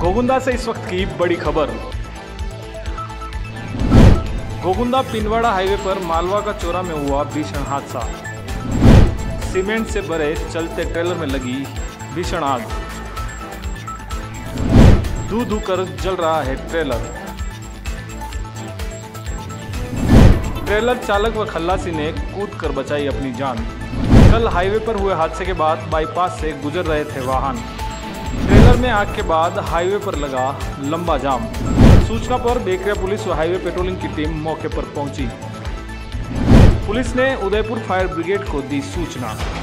गोगुंदा से इस वक्त की बड़ी खबर। गोगुंदा पिनवाड़ा हाईवे पर मालवा का चौरा में हुआ भीषण हादसा। सीमेंट से भरे चलते ट्रेलर में लगी भीषण आग। धू धू कर जल रहा है ट्रेलर। ट्रेलर चालक व खल्लासी ने कूद कर बचाई अपनी जान। कल हाईवे पर हुए हादसे के बाद बाईपास से गुजर रहे थे वाहन। ट्रेलर में आग के बाद हाईवे पर लगा लंबा जाम। सूचना पर बेकरिया पुलिस व हाईवे पेट्रोलिंग की टीम मौके पर पहुंची। पुलिस ने उदयपुर फायर ब्रिगेड को दी सूचना।